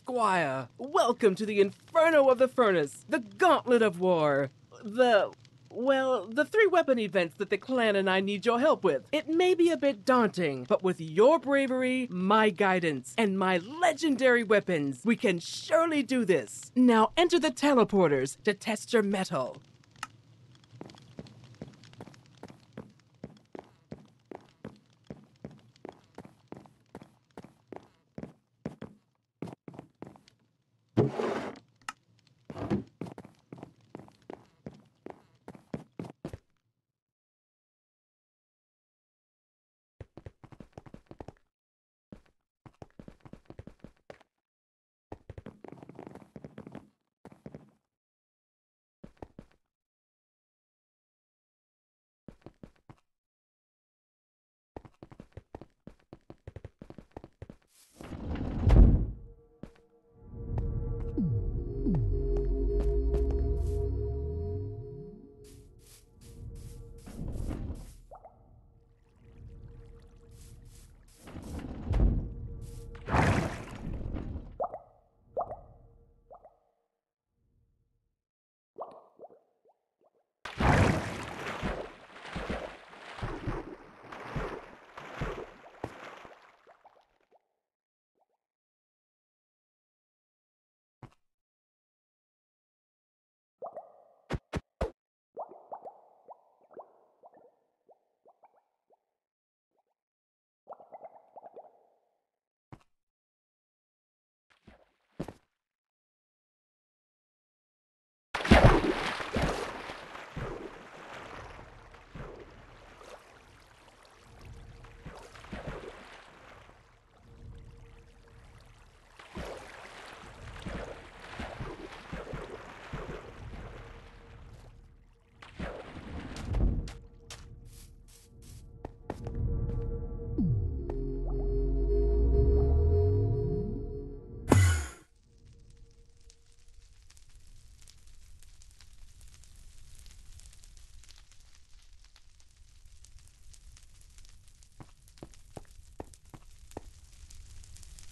Squire. Welcome to the Inferno of the Furnace, the Gauntlet of War, the three weapon events that the clan and I need your help with. It may be a bit daunting, but with your bravery, my guidance, and my legendary weapons, we can surely do this. Now enter the teleporters to test your mettle.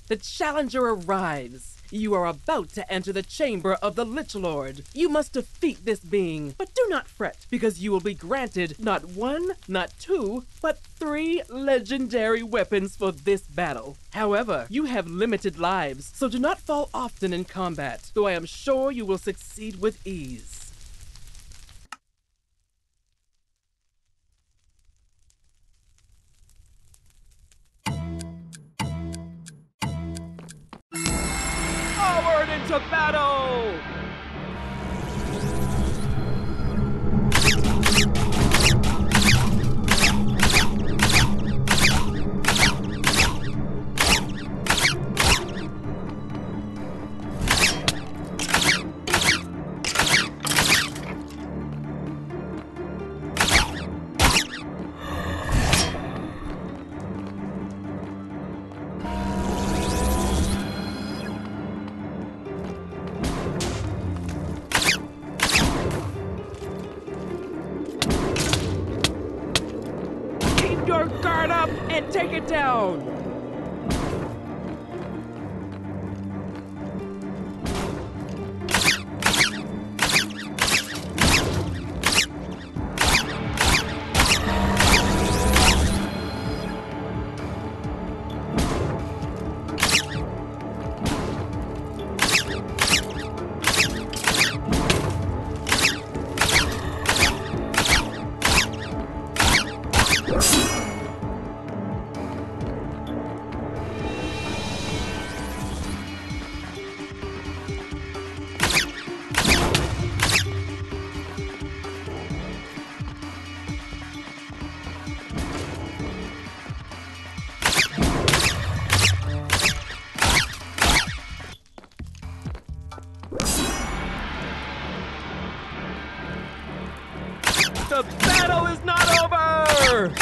The challenger arrives. You are about to enter the chamber of the Lich Lord. You must defeat this being, but do not fret, because you will be granted not one, not two, but three legendary weapons for this battle. However, you have limited lives, so do not fall often in combat, though I am sure you will succeed with ease. To battle! Guard up and take it down! The battle is not over!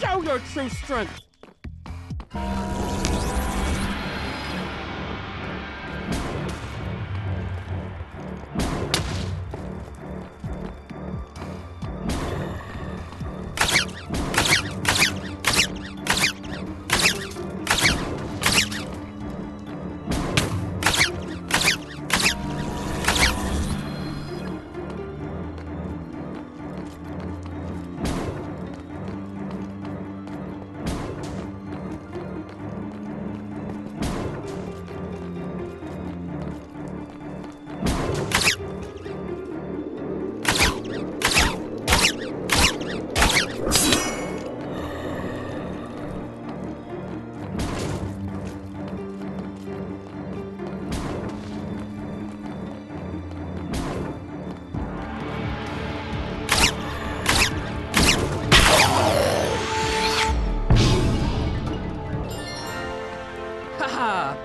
Show your true strength!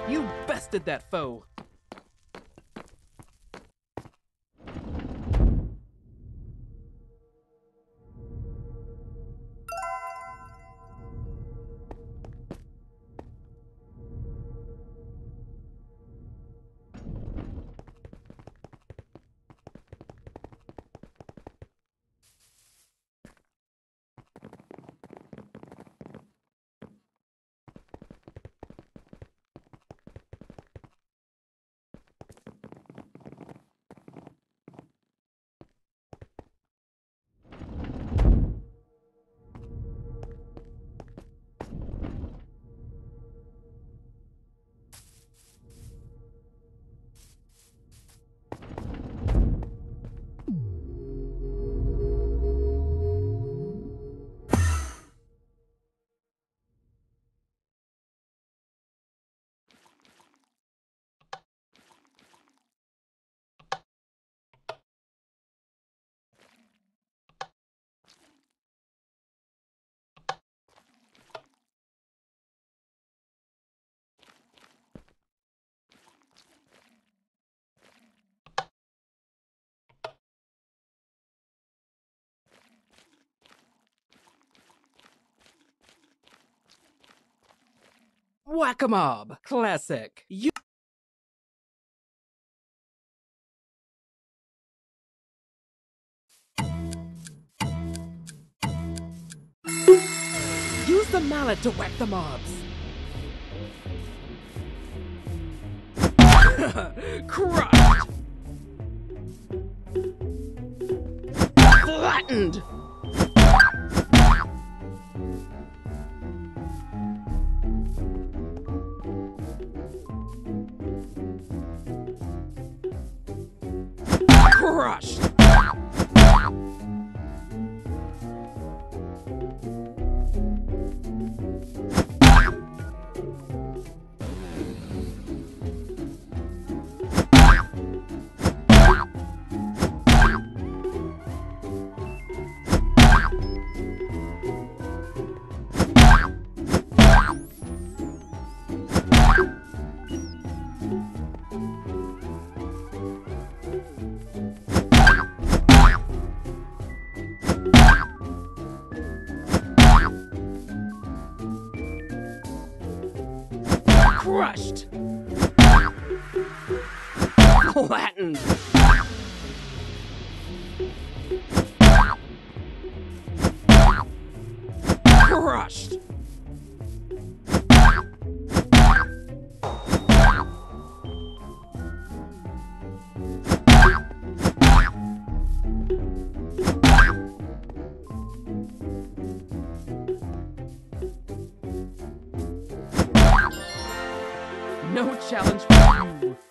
You bested that foe! Whack-a-mob! Classic! Use the mallet to whack the mobs! Crushed! Flattened! Crushed! Crushed! Flattened! Crushed! No challenge for you.